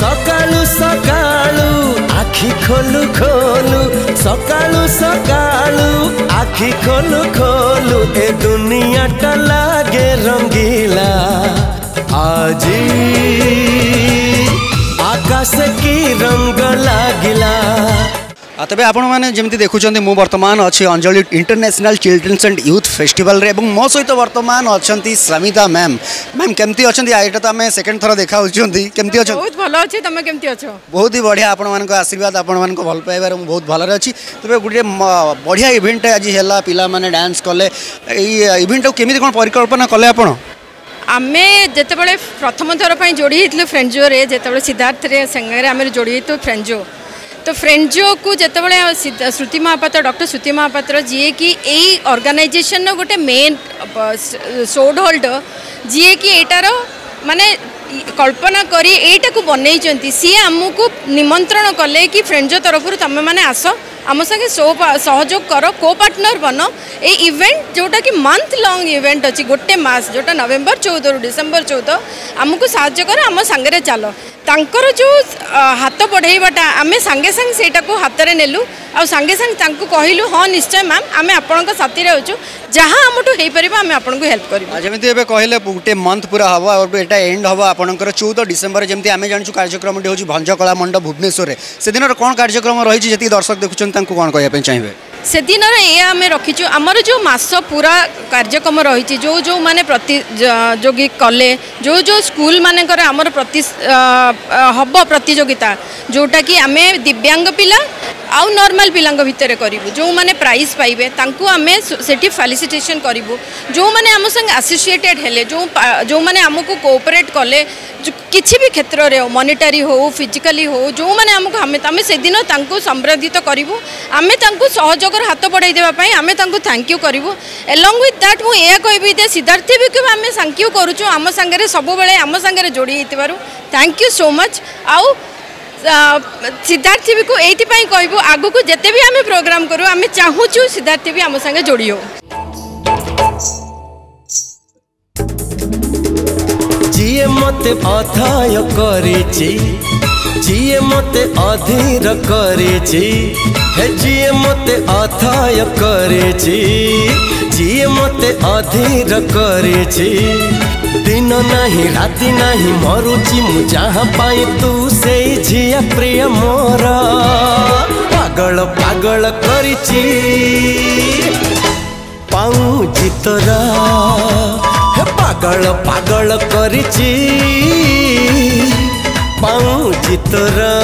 सकालू सकालू आखी खोलू खोलू, सकालू सकालू आखी खोलू खोलू, ए दुनिया टा लागे रंगीला। आज आकाश की रंग लागिला। तबे आपण माने जेमती देखुछन्ते मो वर्तमान अछि Anjali international children's and youth festival रे, एवं मो सहित वर्तमान अच्छन्ती श्रमिता मैम। मैम केमती अच्छन्ती? आइटा त हमें सेकंड थरा देखा होछन्ती, केमती अच्छो? बहुत भलो अछि। तमे केमती अच्छो? बहुत ही बढ़िया। आपण मानको आशीर्वाद, आपण मानको भल पाइबार मो बहुत भलो अछि। तबे गुडी बढ़िया इवेंट आज हैला, पिला माने डांस कले। एई इवेंट केमती कोन परिकल्पना कले आपण? आमे जते बेले प्रथम थरा पई जोडी हितलु फ्रेंजो रे, जते बेले सिद्धार्थ रे संगे रे आमे जोडी हितु फ्रेंजो। तो फ्रेंजो को जिते बड़े श्रुति महापात्र, डॉक्टर श्रुति महापात्र जी की यही ऑर्गेनाइजेशन गोटे मेन सोड होल्डर जी की एटार माने कल्पना करी एटा को बनई, सी आमको निमंत्रण कले कि फ्रेंजो तरफ तुम मैंने आस, आम संगे सहयोग कर, को पार्टनर बन। ये इवेंट जोटा कि मंथ लंग इवेंट अच्छी गोटे मास, जोटा नवेम्बर 14 डिसेम्बर 14 आमको साहय कर, आम सांगे चल। तांकर जो हाथ बढ़ाईवाटा आम सांगे सांगे सेटा को हाथ में नेलु आ सांगे सांगे कहलु हाँ निश्चय मैम आम आपण साथी अच्छू, जहाँ आमठू हो पार आम आपन को हेल्प करें। कहले गोटे मंथ पूरा हम और एटा एंड हम आपंकर 14 डिसेम्बर जमी आम जानूँ। कार्यक्रम हो भंजकला मंडप भुवनेश्वर से दिन कौन कार्यक्रम रही जी दर्शक देखुं कौन कहना चाहिए? से दिन ये रखीचु आमर जो मास पूरा कार्यक्रम रही, जो जो मैंने प्रतियोगी कले, जो जो स्कूल मानकर आमर हम प्रतियोगिता जोटा कि आम दिव्यांग पिला आउ नॉर्मल पिला भितर करूँ, जो मैंने प्राइज पाइबे तांकु आमे सेठी फैसिलिटेशन करूँ, जो मैंने आम संग एसोसिएटेड हेले, जो मैंने आमको कोऑपरेट कले किसी भी क्षेत्र रे हो, मॉनिटरी हो, फिजिकली हो, जो मैंने आमको आम से दिन संबर्धित करूँ, आम सहयोगर हाथ बढ़ाई देवाई आम थैंक यू करूँ। एलंग विथ दैट मु यह कहबी जे सिद्धार्थ टीवी को आम थैंक यू करूँ, आम सांगे सब बेले आम सांगे जोड़ी होइतिबारु थैंक यू सो मच। आउ सिद्धार्थ टीवी को एइथिपाई कहबो आगु को जते भी आम प्रोग्राम करू आम चाहूचू सिद्धार्थ टीवी आम संगे जोड़ी हो। जिए मते अथाय करिछि, जिए मते अधीर करिछि, हे जिए मते अथाय करिछि, जिए मते अधीर करिछि, दिन नहीं राति नहीं मरुची मु जहाँ पाई तू से झिया प्रिय मोर, पागल पागल करिछि पाऊँ जितरा, हे पागल पागल करिछि पाऊँ जितरा।